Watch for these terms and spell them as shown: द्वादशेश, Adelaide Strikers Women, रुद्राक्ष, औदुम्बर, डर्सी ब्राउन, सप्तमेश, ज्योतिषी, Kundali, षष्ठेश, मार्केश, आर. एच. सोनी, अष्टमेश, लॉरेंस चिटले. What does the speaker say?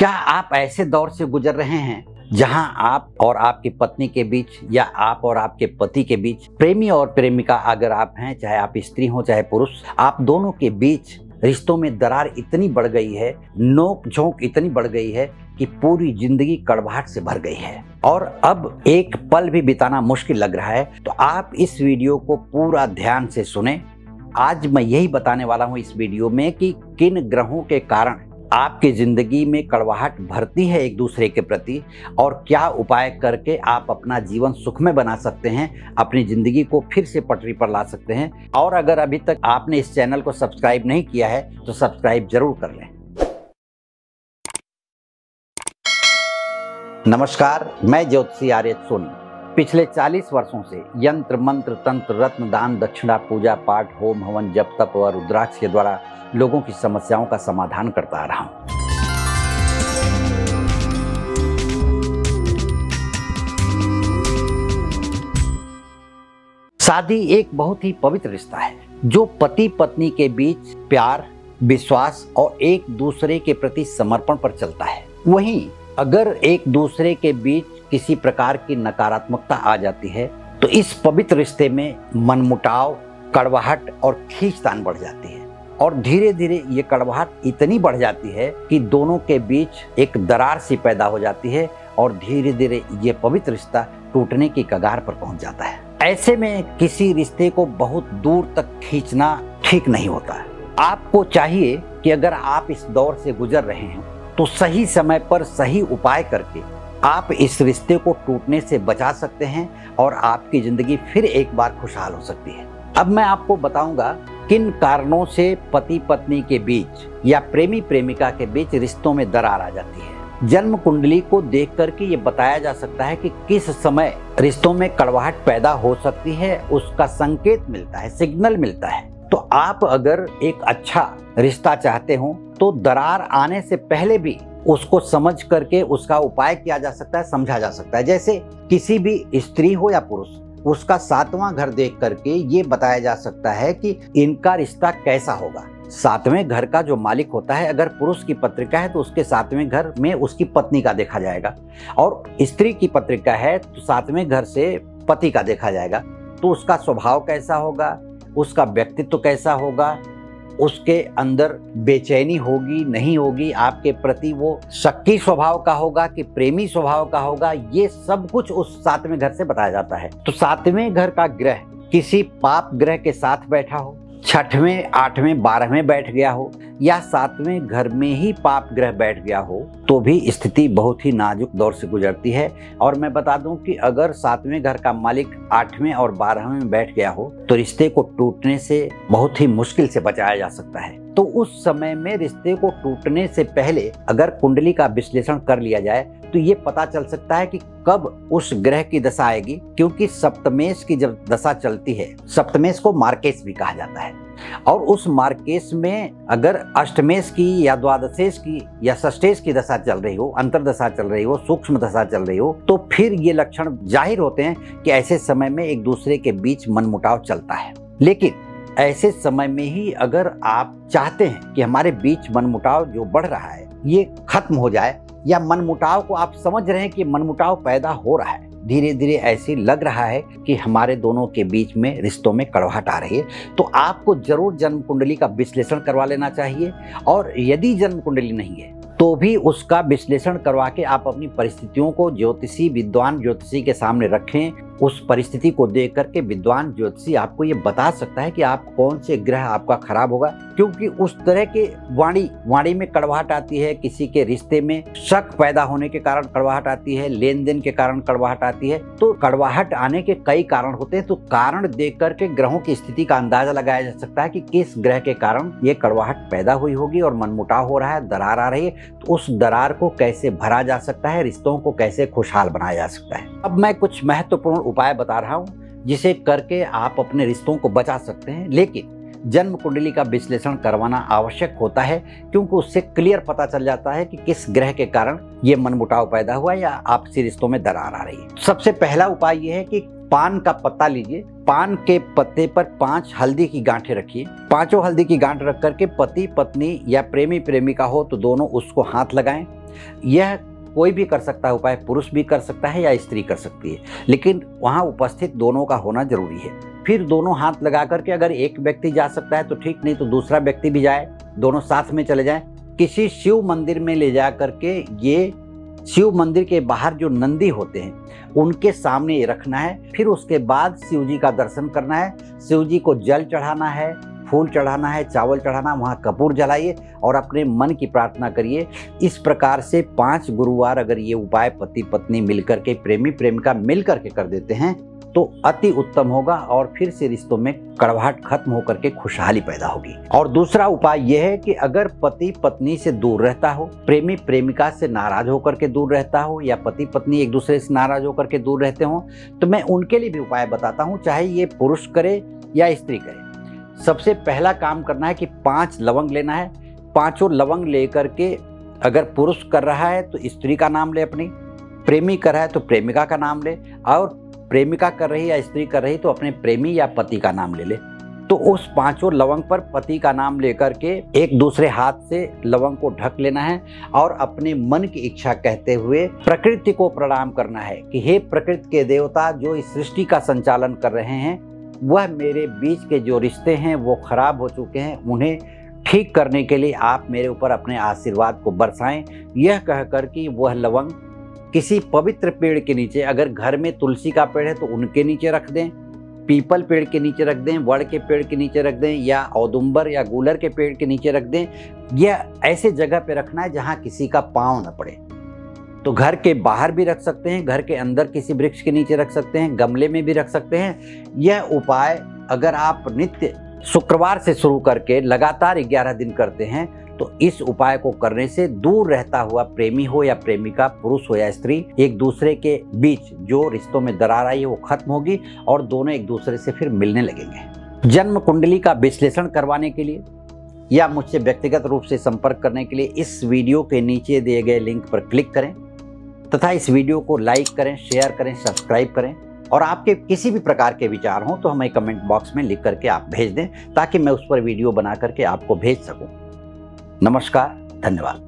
क्या आप ऐसे दौर से गुजर रहे हैं जहां आप और आपकी पत्नी के बीच या आप और आपके पति के बीच, प्रेमी और प्रेमिका अगर आप हैं, चाहे आप स्त्री हो चाहे पुरुष, आप दोनों के बीच रिश्तों में दरार इतनी बढ़ गई है, नोक झोंक इतनी बढ़ गई है कि पूरी जिंदगी कड़वाहट से भर गई है और अब एक पल भी बिताना मुश्किल लग रहा है। तो आप इस वीडियो को पूरा ध्यान से सुने। आज मैं यही बताने वाला हूँ इस वीडियो में कि किन ग्रहों के कारण आपकी ज़िंदगी में कड़वाहट भरती है एक दूसरे के प्रति और क्या उपाय करके आप अपना जीवन सुखमय बना सकते हैं, अपनी ज़िंदगी को फिर से पटरी पर ला सकते हैं। और अगर अभी तक आपने इस चैनल को सब्सक्राइब नहीं किया है तो सब्सक्राइब जरूर कर लें। नमस्कार, मैं ज्योतिषी आर. एच. सोनी। पिछले 40 वर्षों से यंत्र मंत्र तंत्र रत्न दान दक्षिणा पूजा पाठ होम हवन जप तप और रुद्राक्ष के द्वारा लोगों की समस्याओं का समाधान करता आ रहा हूँ। शादी एक बहुत ही पवित्र रिश्ता है जो पति पत्नी के बीच प्यार, विश्वास और एक दूसरे के प्रति समर्पण पर चलता है। वहीं अगर एक दूसरे के बीच किसी प्रकार की नकारात्मकता आ जाती है तो इस पवित्र रिश्ते में मनमुटाव, कड़वाहट और खींचतान बढ़ जाती है और धीरे धीरे ये कड़वाहट इतनी बढ़ जाती है कि दोनों के बीच एक दरार सी पैदा हो जाती है और धीरे धीरे ये पवित्र रिश्ता टूटने की कगार पर पहुंच जाता है। ऐसे में किसी रिश्ते को बहुत दूर तक खींचना ठीक नहीं होता। आपको चाहिए कि अगर आप इस दौर से गुजर रहे हैं तो सही समय पर सही उपाय करके आप इस रिश्ते को टूटने से बचा सकते हैं और आपकी ज़िंदगी फिर एक बार खुशहाल हो सकती है। अब मैं आपको बताऊंगा किन कारणों से पति पत्नी के बीच या प्रेमी प्रेमिका के बीच रिश्तों में दरार आ जाती है। जन्म कुंडली को देख करके ये बताया जा सकता है कि किस समय रिश्तों में कड़वाहट पैदा हो सकती है, उसका संकेत मिलता है, सिग्नल मिलता है। तो आप अगर एक अच्छा रिश्ता चाहते हो तो दरार आने से पहले भी उसको समझ करके उसका उपाय किया जा सकता है, समझा जा सकता है। जैसे किसी भी स्त्री हो या पुरुष, उसका सातवां घर देख करके ये बताया जा सकता है कि इनका रिश्ता कैसा होगा। सातवें घर का जो मालिक होता है, अगर पुरुष की पत्रिका है तो उसके सातवें घर में उसकी पत्नी का देखा जाएगा और स्त्री की पत्रिका है तो सातवें घर से पति का देखा जाएगा। तो उसका स्वभाव कैसा होगा, उसका व्यक्तित्व कैसा होगा, उसके अंदर बेचैनी होगी नहीं होगी, आपके प्रति वो शक्की स्वभाव का होगा कि प्रेमी स्वभाव का होगा, ये सब कुछ उस सातवें घर से बताया जाता है। तो सातवें घर का ग्रह किसी पाप ग्रह के साथ बैठा हो, छठवें आठवें बारहवें बैठ गया हो या सातवें घर में ही पाप ग्रह बैठ गया हो तो भी स्थिति बहुत ही नाजुक दौर से गुजरती है। और मैं बता दूं कि अगर सातवें घर का मालिक आठवें और बारहवें में बैठ गया हो तो रिश्ते को टूटने से बहुत ही मुश्किल से बचाया जा सकता है। तो उस समय में रिश्ते को टूटने से पहले अगर कुंडली का विश्लेषण कर लिया जाए तो ये पता चल सकता है कि कब उस ग्रह की दशा आएगी, क्योंकि सप्तमेश की जब दशा चलती है, सप्तमेश को मार्केश भी कहा जाता है, और उस मार्केश में अगर अष्टमेश की या द्वादशेश की या षष्ठेश की दशा चल रही हो, अंतरदशा चल रही हो, सूक्ष्म दशा चल रही हो, तो फिर ये लक्षण जाहिर होते हैं कि ऐसे समय में एक दूसरे के बीच मनमुटाव चलता है। लेकिन ऐसे समय में ही अगर आप चाहते हैं कि हमारे बीच मनमुटाव जो बढ़ रहा है ये खत्म हो जाए, या मनमुटाव को आप समझ रहे हैं कि मनमुटाव पैदा हो रहा है, धीरे धीरे ऐसे लग रहा है कि हमारे दोनों के बीच में रिश्तों में कड़वाहट आ रही है, तो आपको जरूर जन्म कुंडली का विश्लेषण करवा लेना चाहिए। और यदि जन्म कुंडली नहीं है तो भी उसका विश्लेषण करवा के आप अपनी परिस्थितियों को ज्योतिषी विद्वान ज्योतिषी के सामने रखें। उस परिस्थिति को देख करके विद्वान ज्योतिषी आपको ये बता सकता है कि आप कौन से ग्रह आपका खराब होगा, क्योंकि उस तरह के वाणी में कड़वाहट आती है, किसी के रिश्ते में शक पैदा होने के कारण कड़वाहट आती है, लेन देन के कारण कड़वाहट आती है। तो कड़वाहट आने के कई कारण होते हैं, तो कारण देख करके ग्रहों की स्थिति का अंदाजा लगाया जा सकता है कि किस ग्रह के कारण ये कड़वाहट पैदा हुई होगी और मनमुटाव हो रहा है, दरार आ रही है। तो उस दरार को कैसे भरा जा सकता है, रिश्तों को कैसे खुशहाल बनाया जा सकता है। अब मैं कुछ महत्वपूर्ण उपाय बता रहा हूँ जिसे करके आप अपने रिश्तों को बचा सकते हैं, लेकिन जन्म कुंडली का विश्लेषण करवाना आवश्यक होता है, क्योंकि उससे क्लियर पता चल जाता है कि किस ग्रह के कारण ये मनमुटाव पैदा हुआ या आपसी रिश्तों में दरार आ रही है। सबसे पहला उपाय यह है कि पान का पत्ता लीजिए, पान के पत्ते पर 5 हल्दी की गांठें रखिए। 5 हल्दी की गांठ रख करके पति पत्नी या प्रेमी प्रेमिका हो तो दोनों उसको हाथ लगाएं। यह कोई भी कर सकता है उपाय, पुरुष भी कर सकता है या स्त्री कर सकती है, लेकिन वहाँ उपस्थित दोनों का होना जरूरी है। फिर दोनों हाथ लगा करके अगर एक व्यक्ति जा सकता है तो ठीक, नहीं तो दूसरा व्यक्ति भी जाए, दोनों साथ में चले जाएं। किसी शिव मंदिर में ले जा करके ये शिव मंदिर के बाहर जो नंदी होते हैं उनके सामने ये रखना है। फिर उसके बाद शिव जी का दर्शन करना है, शिव जी को जल चढ़ाना है, फूल चढ़ाना है, चावल चढ़ाना, वहाँ कपूर जलाइए और अपने मन की प्रार्थना करिए। इस प्रकार से 5 गुरुवार अगर ये उपाय पति पत्नी मिलकर के, प्रेमी प्रेमिका मिलकर के कर देते हैं तो अति उत्तम होगा और फिर से रिश्तों में कड़वाहट खत्म होकर के खुशहाली पैदा होगी। और दूसरा उपाय यह है कि अगर पति पत्नी से दूर रहता हो, प्रेमी प्रेमिका से नाराज होकर के दूर रहता हो या पति पत्नी एक दूसरे से नाराज होकर के दूर रहते हो, तो मैं उनके लिए भी उपाय बताता हूँ, चाहे ये पुरुष करे या स्त्री करे। सबसे पहला काम करना है कि 5 लवंग लेना है। 5 लवंग लेकर के अगर पुरुष कर रहा है तो स्त्री का नाम ले अपनी, प्रेमी कर रहा है तो प्रेमिका का नाम ले, और प्रेमिका कर रही या स्त्री कर रही तो अपने प्रेमी या पति का नाम ले ले। तो उस 5 लवंग पर पति का नाम लेकर के एक दूसरे हाथ से लवंग को ढक लेना है और अपने मन की इच्छा कहते हुए प्रकृति को प्रणाम करना है कि हे प्रकृति के देवता जो इस सृष्टि का संचालन कर रहे हैं, वह मेरे बीच के जो रिश्ते हैं वो खराब हो चुके हैं, उन्हें ठीक करने के लिए आप मेरे ऊपर अपने आशीर्वाद को बरसाएं। यह कहकर कि वह लवंग किसी पवित्र पेड़ के नीचे, अगर घर में तुलसी का पेड़ है तो उनके नीचे रख दें, पीपल पेड़ के नीचे रख दें, वड़ के पेड़ के नीचे रख दें या औदुम्बर या गूलर के पेड़ के नीचे रख दें। यह ऐसे जगह पे रखना है जहाँ किसी का पाँव न पड़े। तो घर के बाहर भी रख सकते हैं, घर के अंदर किसी वृक्ष के नीचे रख सकते हैं, गमले में भी रख सकते हैं। यह उपाय अगर आप नित्य शुक्रवार से शुरू करके लगातार 11 दिन करते हैं तो इस उपाय को करने से दूर रहता हुआ प्रेमी हो या प्रेमिका, पुरुष हो या स्त्री, एक दूसरे के बीच जो रिश्तों में दरार आई है वो खत्म होगी और दोनों एक दूसरे से फिर मिलने लगेंगे। जन्म कुंडली का विश्लेषण करवाने के लिए या मुझसे व्यक्तिगत रूप से संपर्क करने के लिए इस वीडियो के नीचे दिए गए लिंक पर क्लिक करें तथा इस वीडियो को लाइक करें, शेयर करें, सब्सक्राइब करें। और आपके किसी भी प्रकार के विचार हों तो हमें कमेंट बॉक्स में लिख करके आप भेज दें ताकि मैं उस पर वीडियो बना करके आपको भेज सकूं। नमस्कार, धन्यवाद।